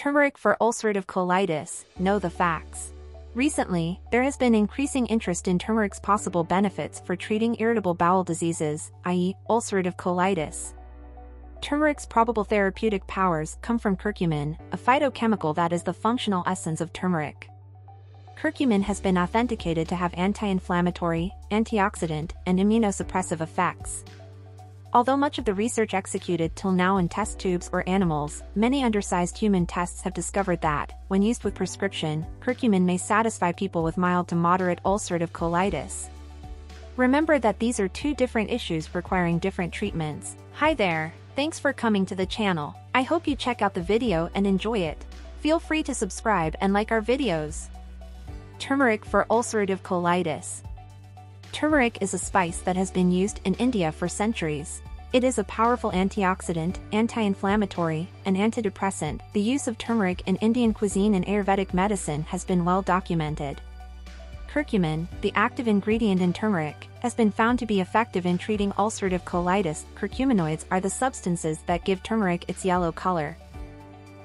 turmeric for ulcerative colitis, know the facts. Recently, there has been increasing interest in turmeric's possible benefits for treating irritable bowel diseases, i.e., ulcerative colitis. Turmeric's probable therapeutic powers come from curcumin, a phytochemical that is the functional essence of turmeric. Curcumin has been authenticated to have anti-inflammatory, antioxidant, and immunosuppressive effects. Although much of the research executed till now in test tubes or animals, many undersized human tests have discovered that, when used with prescription, curcumin may satisfy people with mild to moderate ulcerative colitis. Remember that these are two different issues requiring different treatments. Hi there, thanks for coming to the channel. I hope you check out the video and enjoy it. Feel free to subscribe and like our videos. Turmeric for ulcerative colitis. Turmeric is a spice that has been used in India for centuries. It is a powerful antioxidant, anti-inflammatory, and antidepressant. The use of turmeric in Indian cuisine and Ayurvedic medicine has been well documented. Curcumin, the active ingredient in turmeric, has been found to be effective in treating ulcerative colitis. Curcuminoids are the substances that give turmeric its yellow color.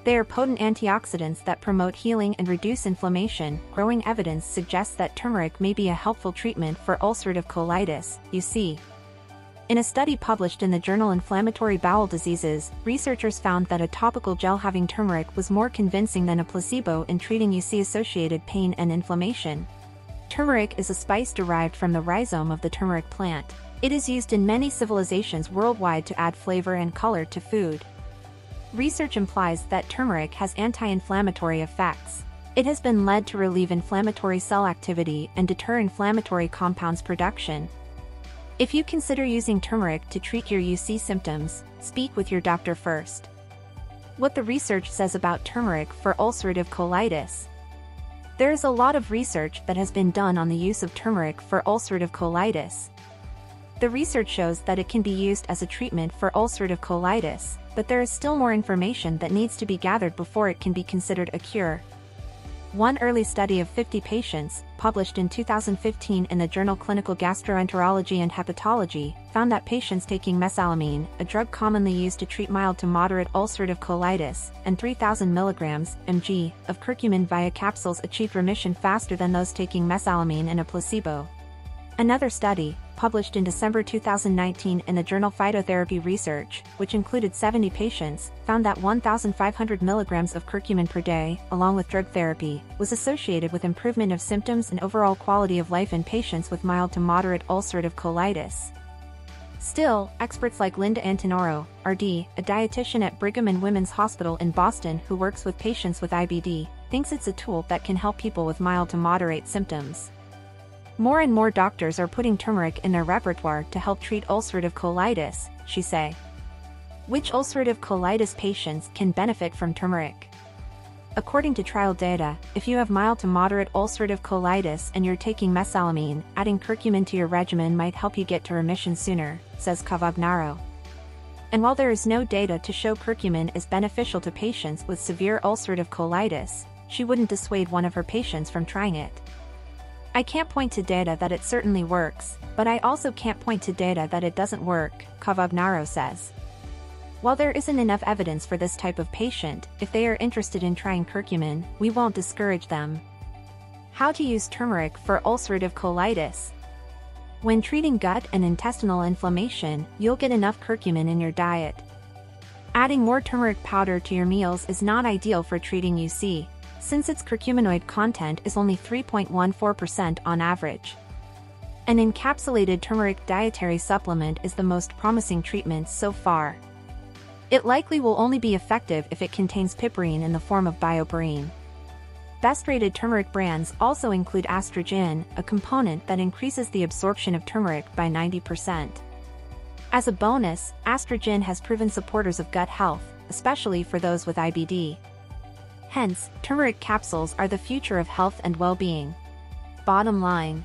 They are potent antioxidants that promote healing and reduce inflammation. Growing evidence suggests that turmeric may be a helpful treatment for ulcerative colitis, you see. In a study published in the journal Inflammatory Bowel Diseases, researchers found that a topical gel having turmeric was more convincing than a placebo in treating UC-associated pain and inflammation. Turmeric is a spice derived from the rhizome of the turmeric plant. It is used in many civilizations worldwide to add flavor and color to food. Research implies that turmeric has anti-inflammatory effects. It has been led to relieve inflammatory cell activity and deter inflammatory compounds production. If you consider using turmeric to treat your UC symptoms, speak with your doctor first. What the research says about turmeric for ulcerative colitis. There is a lot of research that has been done on the use of turmeric for ulcerative colitis. The research shows that it can be used as a treatment for ulcerative colitis, but there is still more information that needs to be gathered before it can be considered a cure. One early study of 50 patients, published in 2015 in the journal Clinical Gastroenterology and Hepatology, found that patients taking mesalamine, a drug commonly used to treat mild to moderate ulcerative colitis, and 3,000 mg (mg) of curcumin via capsules achieved remission faster than those taking mesalamine and a placebo. Another study, published in December 2019 in the journal Phytotherapy Research, which included 70 patients, found that 1,500 mg of curcumin per day, along with drug therapy, was associated with improvement of symptoms and overall quality of life in patients with mild to moderate ulcerative colitis. Still, experts like Linda Antonoro, RD, a dietitian at Brigham and Women's Hospital in Boston who works with patients with IBD, thinks it's a tool that can help people with mild to moderate symptoms. More and more doctors are putting turmeric in their repertoire to help treat ulcerative colitis, she said. Which ulcerative colitis patients can benefit from turmeric? According to trial data, if you have mild to moderate ulcerative colitis and you're taking mesalamine, adding curcumin to your regimen might help you get to remission sooner, says Cavagnaro. And while there is no data to show curcumin is beneficial to patients with severe ulcerative colitis, she wouldn't dissuade one of her patients from trying it. I can't point to data that it certainly works, but I also can't point to data that it doesn't work, Cavagnaro says. While there isn't enough evidence for this type of patient, if they are interested in trying curcumin, we won't discourage them. How to use turmeric for ulcerative colitis. When treating gut and intestinal inflammation, you'll get enough curcumin in your diet. Adding more turmeric powder to your meals is not ideal for treating UC, since its curcuminoid content is only 3.14% on average. An encapsulated turmeric dietary supplement is the most promising treatment so far. It likely will only be effective if it contains piperine in the form of bioperine. Best-rated turmeric brands also include astragin, a component that increases the absorption of turmeric by 90%. As a bonus, astragin has proven supporters of gut health, especially for those with IBD. Hence, turmeric capsules are the future of health and well-being. Bottom line.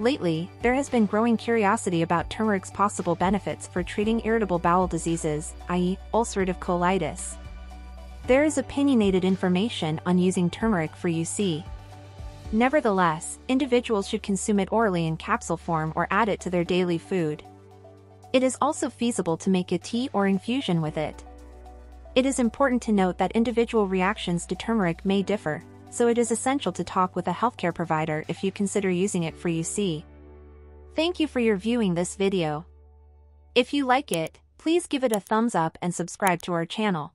Lately, there has been growing curiosity about turmeric's possible benefits for treating irritable bowel diseases, i.e., ulcerative colitis. There is opinionated information on using turmeric for UC. Nevertheless, individuals should consume it orally in capsule form or add it to their daily food. It is also feasible to make a tea or infusion with it. It is important to note that individual reactions to turmeric may differ, so it is essential to talk with a healthcare provider if you consider using it for UC. Thank you for your viewing this video. If you like it, please give it a thumbs up and subscribe to our channel.